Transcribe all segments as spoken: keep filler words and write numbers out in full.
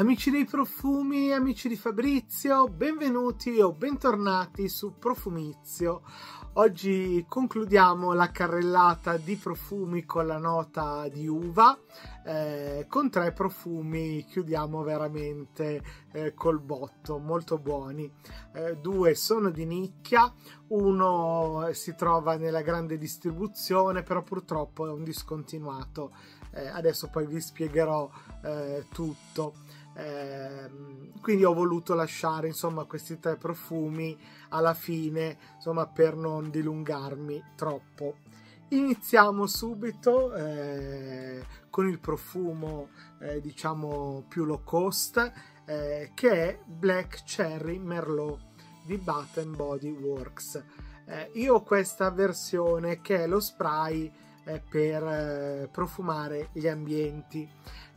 Amici dei profumi, amici di Fabrizio, benvenuti o bentornati su Profumizio. Oggi concludiamo la carrellata di profumi con la nota di uva. Eh, con tre profumi chiudiamo veramente eh, col botto, molto buoni. Eh, due sono di nicchia, uno si trova nella grande distribuzione, però purtroppo è un discontinuato. Eh, adesso poi vi spiegherò eh, tutto. Eh, quindi ho voluto lasciare insomma questi tre profumi alla fine, insomma, per non dilungarmi troppo. Iniziamo subito eh, con il profumo eh, diciamo più low cost, eh, che è Black Cherry Merlot di Bath and Body Works. Eh, io ho questa versione che è lo spray per eh, profumare gli ambienti.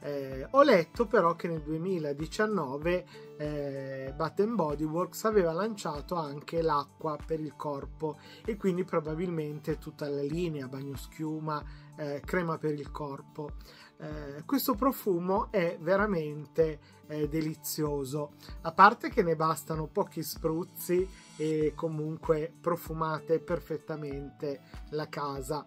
Eh, ho letto però che nel duemiladiciannove eh, Bath and Body Works aveva lanciato anche l'acqua per il corpo, e quindi probabilmente tutta la linea bagnoschiuma, eh, crema per il corpo. Eh, questo profumo è veramente eh, delizioso, a parte che ne bastano pochi spruzzi e comunque profumate perfettamente la casa.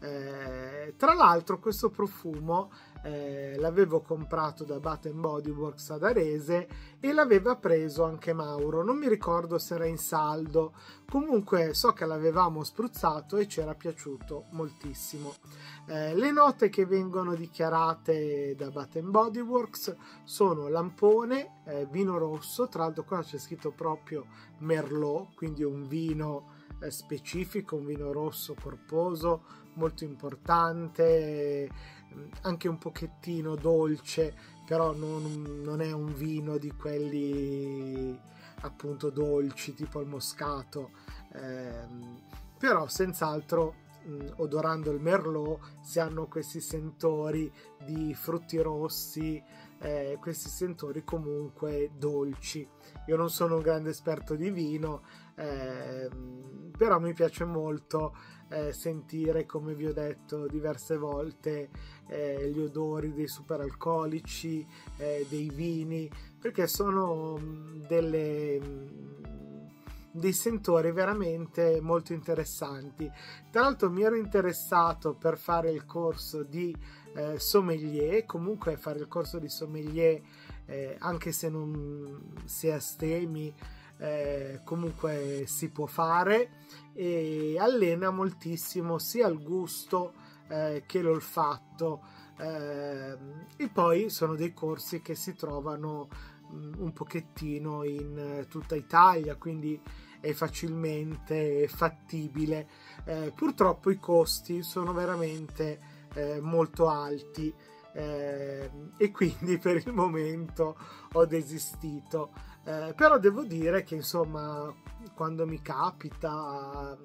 Eh, tra l'altro questo profumo eh, l'avevo comprato da Bath and Body Works ad Arese e l'aveva preso anche Mauro, non mi ricordo se era in saldo, comunque so che l'avevamo spruzzato e ci era piaciuto moltissimo. Eh, le note che vengono dichiarate da Bath and Body Works sono lampone, eh, vino rosso, tra l'altro qua c'è scritto proprio Merlot, quindi un vino specifico, un vino rosso corposo molto importante, anche un pochettino dolce, però non, non è un vino di quelli appunto dolci tipo il moscato, eh, però senz'altro odorando il merlot si hanno questi sentori di frutti rossi, eh, questi sentori comunque dolci. Io non sono un grande esperto di vino, eh, però mi piace molto eh, sentire, come vi ho detto diverse volte, eh, gli odori dei superalcolici, eh, dei vini, perché sono delle... dei sentori veramente molto interessanti. Tra l'altro mi ero interessato per fare il corso di eh, sommelier, comunque fare il corso di sommelier eh, anche se non si è astemi, eh, comunque si può fare, e allena moltissimo sia il gusto eh, che l'olfatto, eh, e poi sono dei corsi che si trovano un pochettino in tutta Italia, quindi è facilmente fattibile. Eh, purtroppo i costi sono veramente eh, molto alti, eh, e quindi per il momento ho desistito, eh, però devo dire che insomma quando mi capita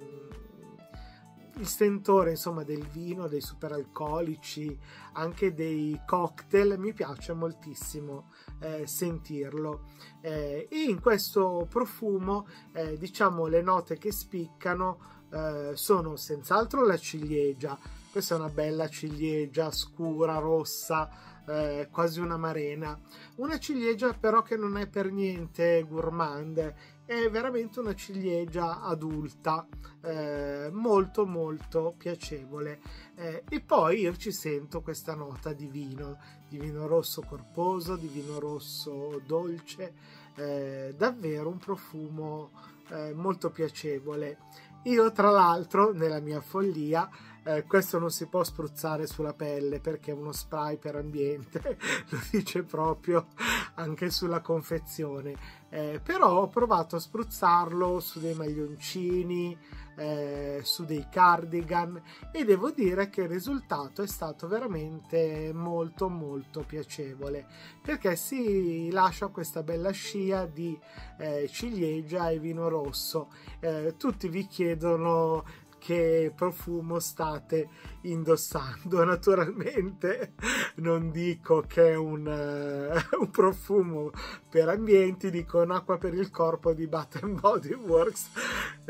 il sentore insomma del vino, dei superalcolici, anche dei cocktail, mi piace moltissimo eh, sentirlo, eh, e in questo profumo eh, diciamo le note che spiccano eh, sono senz'altro la ciliegia. Questa è una bella ciliegia scura, rossa, Eh, quasi una marena, una ciliegia però che non è per niente gourmand, è veramente una ciliegia adulta, eh, molto molto piacevole, eh, e poi io ci sento questa nota di vino, di vino rosso corposo, di vino rosso dolce, eh, davvero un profumo eh, molto piacevole. Io tra l'altro nella mia follia, Eh, questo non si può spruzzare sulla pelle perché è uno spray per ambiente, lo dice proprio anche sulla confezione, eh, però ho provato a spruzzarlo su dei maglioncini, eh, su dei cardigan, e devo dire che il risultato è stato veramente molto molto piacevole, perché si lascia questa bella scia di eh, ciliegia e vino rosso. Eh, tutti vi chiedono che profumo state indossando, naturalmente non dico che è un, uh, un profumo per ambienti, dico un'acqua per il corpo di Bath and Body Works,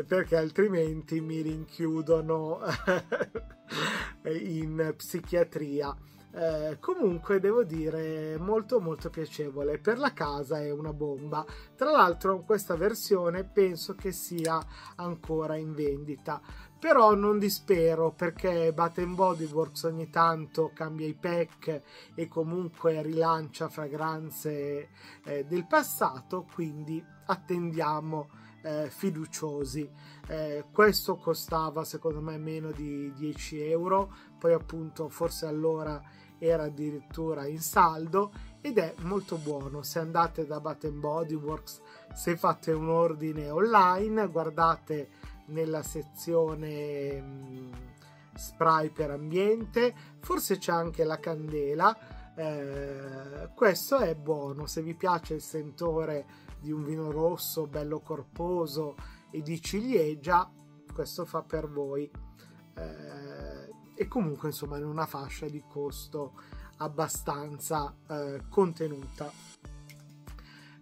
perché altrimenti mi rinchiudono in psichiatria. Eh, comunque devo dire molto molto piacevole, per la casa è una bomba. Tra l'altro questa versione penso che sia ancora in vendita, però non dispero perché Bath and Body Works ogni tanto cambia i pack e comunque rilancia fragranze eh, del passato, quindi attendiamo eh, fiduciosi. Eh, questo costava secondo me meno di dieci euro, poi appunto forse allora era addirittura in saldo ed è molto buono. Se andate da Bath and Body Works, se fate un ordine online, guardate nella sezione mh, spray per ambiente, forse c'è anche la candela. Eh, questo è buono se vi piace il sentore di un vino rosso bello corposo e di ciliegia, questo fa per voi. Eh, e comunque insomma in una fascia di costo abbastanza eh, contenuta.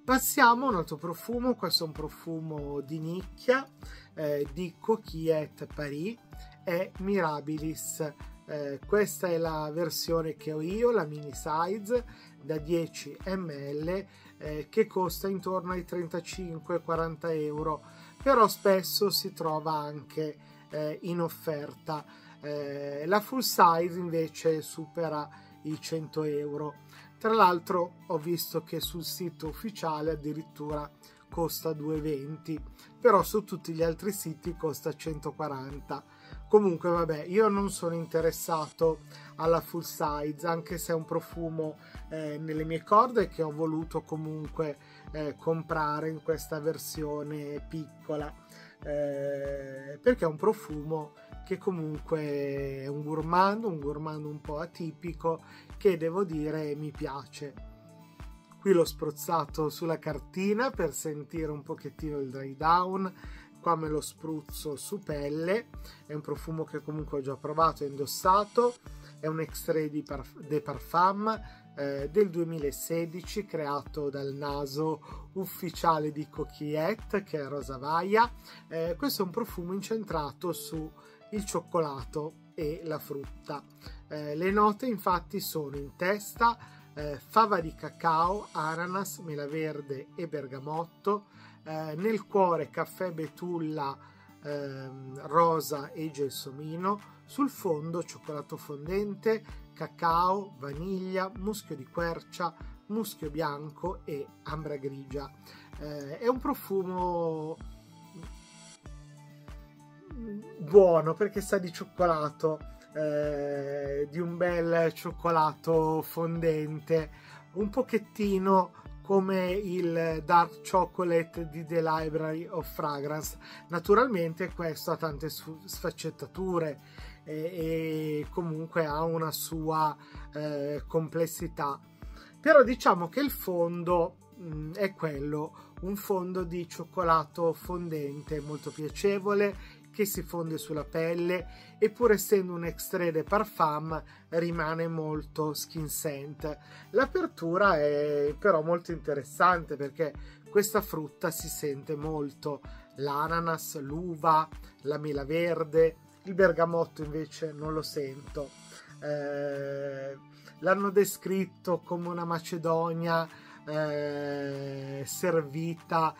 Passiamo a un altro profumo, questo è un profumo di nicchia eh, di Coquillete Paris, è Mirabilis. Eh, questa è la versione che ho io, la mini size da dieci millilitri, eh, che costa intorno ai trentacinque quaranta euro, però spesso si trova anche eh, in offerta. Eh, la full size invece supera i cento euro. Tra l'altro ho visto che sul sito ufficiale addirittura costa due e venti, però su tutti gli altri siti costa centoquaranta. Comunque vabbè, io non sono interessato alla full size, anche se è un profumo eh, nelle mie corde che ho voluto comunque eh, comprare in questa versione piccola, eh, perché è un profumo che comunque è un gourmand, un gourmand un po' atipico che devo dire mi piace. Qui l'ho spruzzato sulla cartina per sentire un pochettino il dry down, qua me lo spruzzo su pelle. È un profumo che comunque ho già provato e indossato, è un Extrait de Parfum eh, del duemilasedici, creato dal naso ufficiale di Coquillette, che è Rosavaia. Eh, questo è un profumo incentrato su il cioccolato e la frutta. Eh, le note infatti sono in testa, eh, fava di cacao, ananas, mela verde e bergamotto, eh, nel cuore caffè, betulla, eh, rosa e gelsomino, sul fondo cioccolato fondente, cacao, vaniglia, muschio di quercia, muschio bianco e ambra grigia. Eh, è un profumo buono perché sa di cioccolato, eh, di un bel cioccolato fondente, un pochettino come il Dark Chocolate di The Library of Fragrance. Naturalmente questo ha tante sfaccettature eh, e comunque ha una sua eh, complessità, però diciamo che il fondo mh, è quello, un fondo di cioccolato fondente molto piacevole che si fonde sulla pelle, e pur essendo un extrait de parfum rimane molto skin scent. L'apertura è però molto interessante perché questa frutta si sente molto, l'ananas, l'uva, la mela verde, il bergamotto invece non lo sento. Eh, l'hanno descritto come una macedonia eh, servita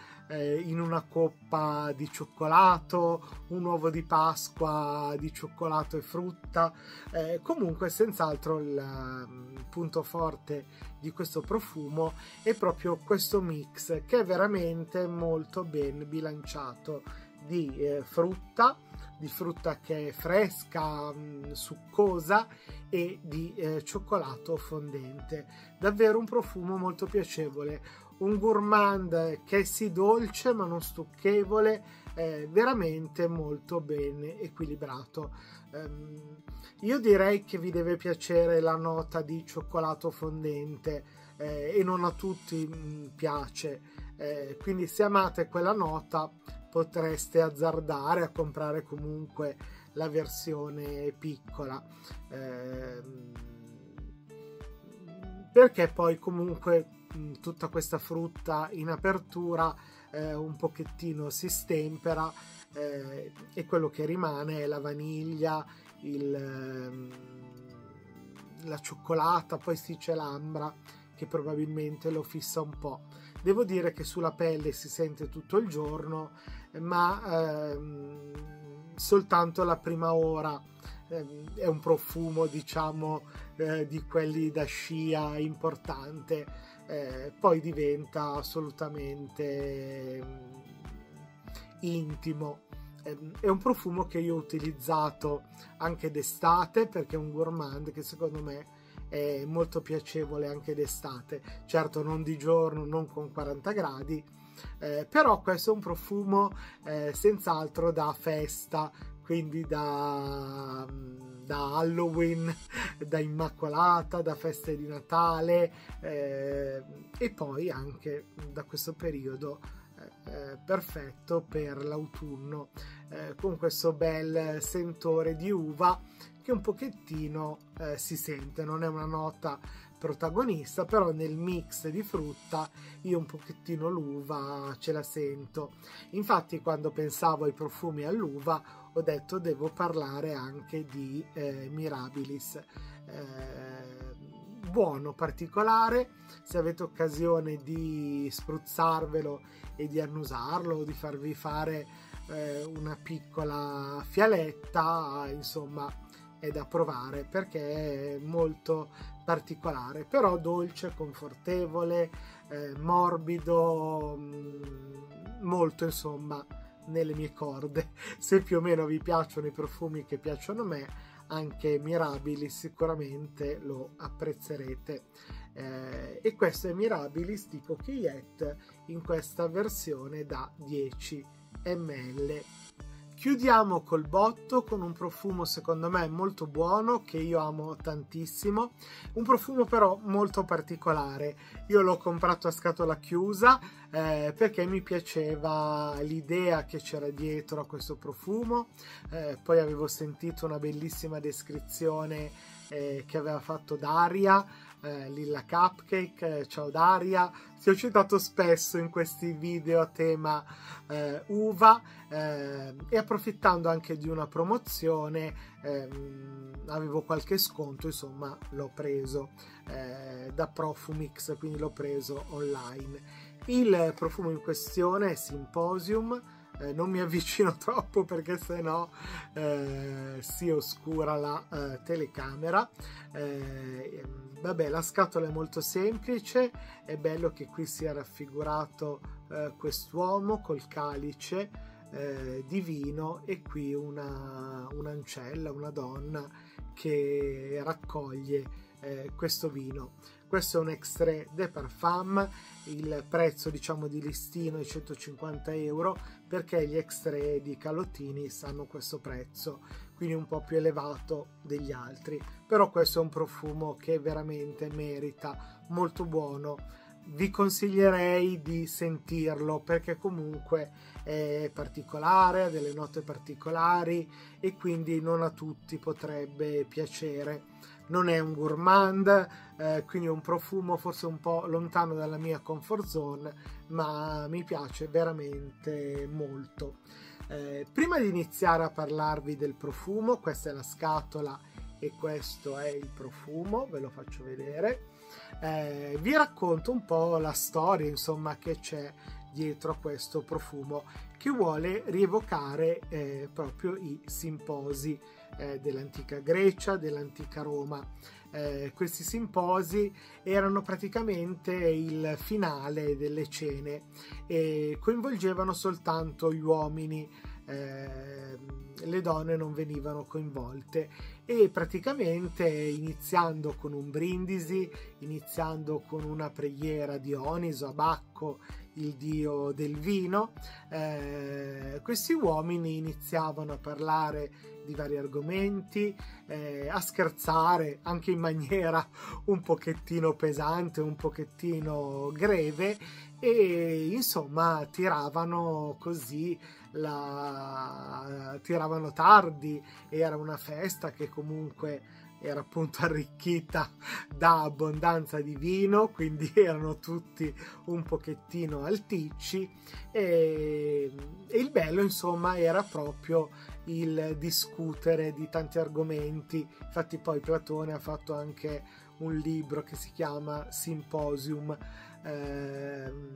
in una coppa di cioccolato, un uovo di Pasqua di cioccolato e frutta. Eh, comunque senz'altro il punto forte di questo profumo è proprio questo mix che è veramente molto ben bilanciato di eh, frutta, di frutta che è fresca, mh, succosa, e di eh, cioccolato fondente. Davvero un profumo molto piacevole, un gourmand che è sì dolce ma non stucchevole, eh, veramente molto ben equilibrato. Um, io direi che vi deve piacere la nota di cioccolato fondente, eh, e non a tutti mh, piace, eh, quindi se amate quella nota potreste azzardare a comprare comunque la versione piccola, eh, perché poi comunque tutta questa frutta in apertura eh, un pochettino si stempera, eh, e quello che rimane è la vaniglia, il, la cioccolata, poi si c'è l'ambra che probabilmente lo fissa un po'. Devo dire che sulla pelle si sente tutto il giorno, ma ehm, soltanto la prima ora. Ehm, è un profumo, diciamo, eh, di quelli da scia importante, eh, poi diventa assolutamente eh, intimo. È un profumo che io ho utilizzato anche d'estate, perché è un gourmand che secondo me è molto piacevole anche d'estate, certo non di giorno, non con quaranta gradi, eh, però questo è un profumo eh, senz'altro da festa, quindi da, da Halloween, da Immacolata, da feste di Natale, eh, e poi anche da questo periodo Eh, perfetto per l'autunno, eh, con questo bel sentore di uva che un pochettino eh, si sente. Non è una nota protagonista, però nel mix di frutta io un pochettino l'uva ce la sento. Infatti quando pensavo ai profumi all'uva ho detto devo parlare anche di eh, Mirabilis, eh, buono, particolare. Se avete occasione di spruzzarvelo e di annusarlo o di farvi fare eh, una piccola fialetta, insomma è da provare perché è molto particolare, però dolce, confortevole, eh, morbido, mh, molto insomma nelle mie corde. Se più o meno vi piacciono i profumi che piacciono a me, anche Mirabilis sicuramente lo apprezzerete, eh, e questo è Mirabilis di Coquillette in questa versione da dieci millilitri. Chiudiamo col botto con un profumo secondo me molto buono, che io amo tantissimo, un profumo però molto particolare. Io l'ho comprato a scatola chiusa eh, perché mi piaceva l'idea che c'era dietro a questo profumo, eh, poi avevo sentito una bellissima descrizione eh, che aveva fatto Daria, eh, Lillaccupcake, eh, ciao Daria, ti ho citato spesso in questi video a tema eh, uva, eh, e approfittando anche di una promozione eh, avevo qualche sconto, insomma l'ho preso eh, da Profumix, quindi l'ho preso online. Il profumo in questione è Symposium, eh, non mi avvicino troppo perché sennò eh, si oscura la eh, telecamera. Eh, vabbè, la scatola è molto semplice, è bello che qui sia raffigurato eh, quest'uomo col calice eh, di vino e qui una, un'ancella, una donna che raccoglie eh, questo vino. Questo è un Extrait de Parfum, il prezzo diciamo di listino è centocinquanta euro perché gli Extrait di Kalotinis hanno questo prezzo, quindi un po' più elevato degli altri, però questo è un profumo che veramente merita, molto buono. Vi consiglierei di sentirlo perché comunque è particolare, ha delle note particolari e quindi non a tutti potrebbe piacere. Non è un gourmand, eh, quindi è un profumo forse un po' lontano dalla mia comfort zone, ma mi piace veramente molto. Eh, prima di iniziare a parlarvi del profumo, questa è la scatola e questo è il profumo, ve lo faccio vedere. Eh, vi racconto un po' la storia, insomma, che c'è dietro a questo profumo, che vuole rievocare eh, proprio i simposi eh, dell'antica Grecia, dell'antica Roma. Eh, questi simposi erano praticamente il finale delle cene e coinvolgevano soltanto gli uomini, eh, le donne non venivano coinvolte, e praticamente iniziando con un brindisi, iniziando con una preghiera a Dioniso, a Bacco, il dio del vino, eh, questi uomini iniziavano a parlare di vari argomenti, eh, a scherzare anche in maniera un pochettino pesante, un pochettino greve, e insomma tiravano così la... tiravano tardi, era una festa che comunque era appunto arricchita da abbondanza di vino, quindi erano tutti un pochettino alticci, e, e il bello insomma era proprio il discutere di tanti argomenti. Infatti poi Platone ha fatto anche un libro che si chiama Symposium, ehm,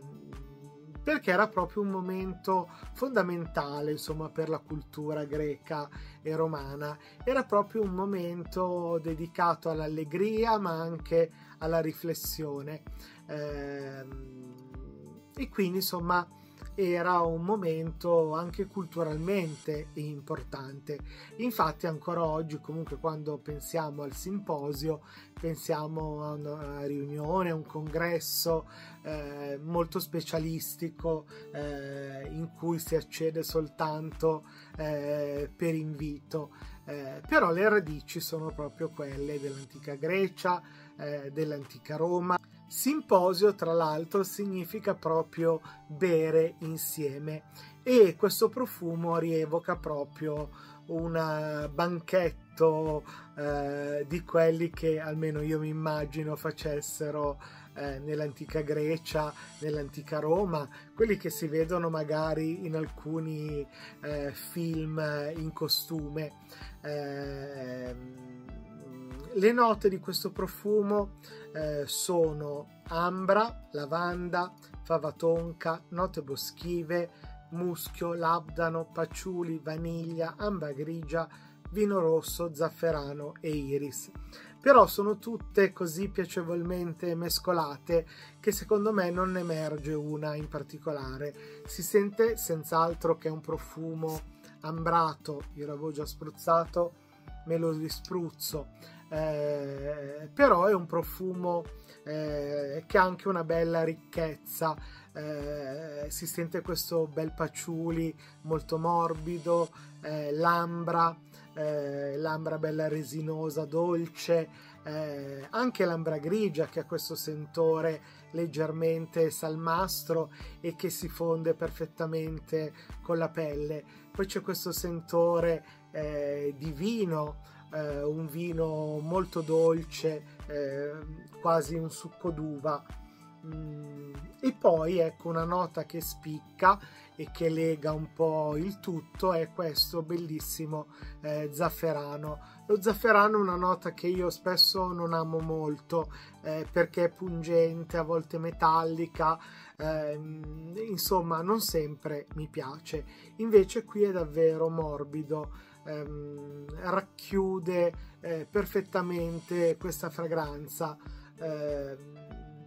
perché era proprio un momento fondamentale, insomma, per la cultura greca e romana. Era proprio un momento dedicato all'allegria, ma anche alla riflessione. E quindi, insomma, era un momento anche culturalmente importante. Infatti ancora oggi comunque quando pensiamo al simposio pensiamo a una riunione, a un congresso eh, molto specialistico eh, in cui si accede soltanto eh, per invito, eh, però le radici sono proprio quelle dell'antica Grecia, eh, dell'antica Roma. Simposio, tra l'altro, significa proprio bere insieme, e questo profumo rievoca proprio un banchetto eh, di quelli che almeno io mi immagino facessero eh, nell'antica Grecia, nell'antica Roma, quelli che si vedono magari in alcuni eh, film in costume. Eh, Le note di questo profumo eh, sono ambra, lavanda, fava tonka, note boschive, muschio, labdano, patchouli, vaniglia, ambra grigia, vino rosso, zafferano e iris. Però sono tutte così piacevolmente mescolate che secondo me non ne emerge una in particolare. Si sente senz'altro che è un profumo ambrato, io l'avevo già spruzzato, me lo rispruzzo. Eh, però è un profumo eh, che ha anche una bella ricchezza, eh, si sente questo bel patchouli molto morbido, eh, l'ambra, eh, l'ambra bella resinosa, dolce, eh, anche l'ambra grigia che ha questo sentore leggermente salmastro e che si fonde perfettamente con la pelle. Poi c'è questo sentore eh, di vino, Eh, un vino molto dolce, eh, quasi un succo d'uva, mm, e poi ecco una nota che spicca e che lega un po' il tutto è questo bellissimo eh, zafferano. Lo zafferano è una nota che io spesso non amo molto eh, perché è pungente, a volte metallica, eh, insomma non sempre mi piace. Invece qui è davvero morbido, Ehm, racchiude eh, perfettamente questa fragranza ehm,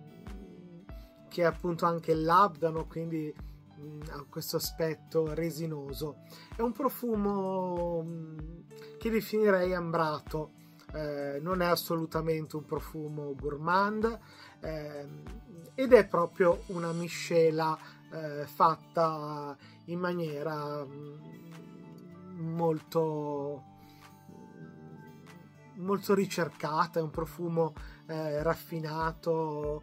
che è appunto anche il labdano, quindi mh, ha questo aspetto resinoso. È un profumo mh, che definirei ambrato, eh, non è assolutamente un profumo gourmand ehm, ed è proprio una miscela eh, fatta in maniera mh, molto molto ricercata. È un profumo eh, raffinato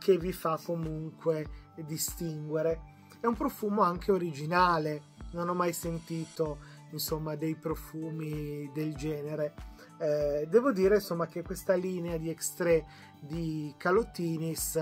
che vi fa comunque distinguere. È un profumo anche originale, non ho mai sentito insomma dei profumi del genere. Eh, devo dire insomma che questa linea di Extrait di Kalotinis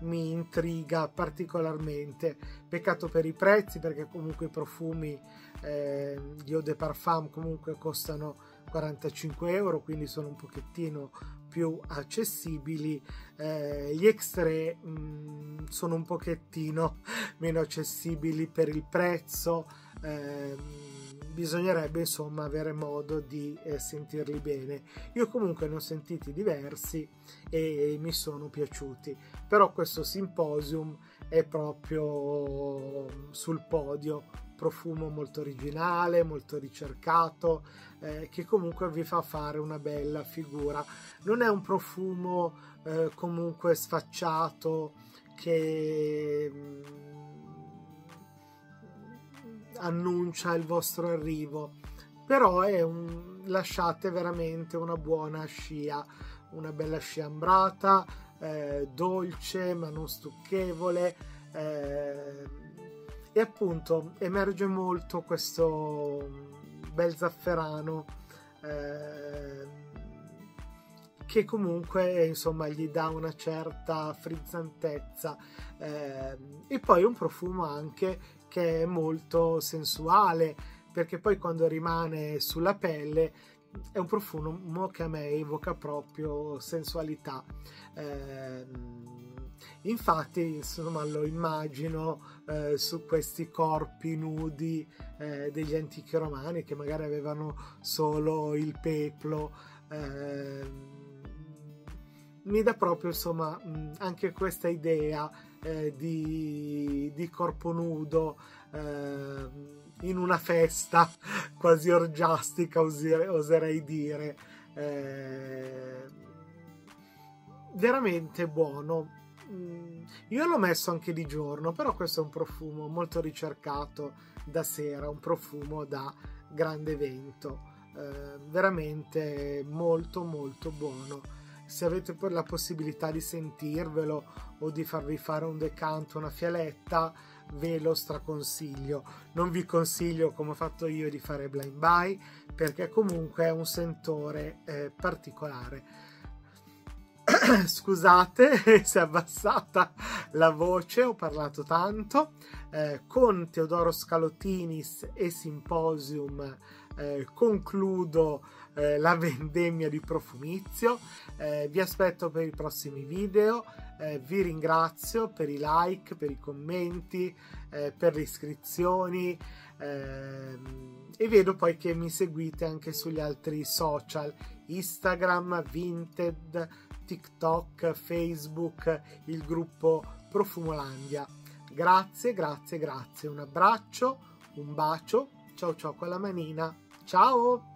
mi intriga particolarmente. Peccato per i prezzi, perché comunque i profumi eh, di Eau de Parfum comunque costano quarantacinque euro, quindi sono un pochettino più accessibili. Eh, gli Extrait mh, sono un pochettino meno accessibili per il prezzo. eh, Bisognerebbe insomma avere modo di eh, sentirli bene. Io comunque ne ho sentiti diversi e, e mi sono piaciuti, però questo Symposium è proprio sul podio. Profumo molto originale, molto ricercato, eh, che comunque vi fa fare una bella figura. Non è un profumo eh, comunque sfacciato che Mh, annuncia il vostro arrivo, però è un, lasciate veramente una buona scia, una bella scia ambrata, eh, dolce ma non stucchevole, eh, e appunto emerge molto questo bel zafferano eh, che comunque insomma gli dà una certa frizzantezza, eh, e poi un profumo anche che è molto sensuale, perché poi quando rimane sulla pelle è un profumo che a me evoca proprio sensualità. Eh, infatti insomma lo immagino eh, su questi corpi nudi eh, degli antichi romani che magari avevano solo il peplo. Eh, mi dà proprio insomma anche questa idea eh, di, di corpo nudo eh, in una festa quasi orgiastica, oserei dire. Eh, veramente buono. Io l'ho messo anche di giorno, però questo è un profumo molto ricercato da sera, un profumo da grande evento, eh, veramente molto molto buono. Se avete poi la possibilità di sentirvelo o di farvi fare un decanto, una fialetta, ve lo straconsiglio. Non vi consiglio, come ho fatto io, di fare blind buy, perché comunque è un sentore eh, particolare. Scusate se è abbassata la voce, ho parlato tanto. Eh, con Theodoros Kalotinis e Symposium eh, concludo eh, la vendemmia di Profumizio. Eh, vi aspetto per i prossimi video, eh, vi ringrazio per i like, per i commenti, eh, per le iscrizioni, eh, e vedo poi che mi seguite anche sugli altri social: Instagram, Vinted, TikTok, Facebook, il gruppo Profumolandia. Grazie, grazie, grazie. Un abbraccio, un bacio. Ciao ciao con la manina. Ciao!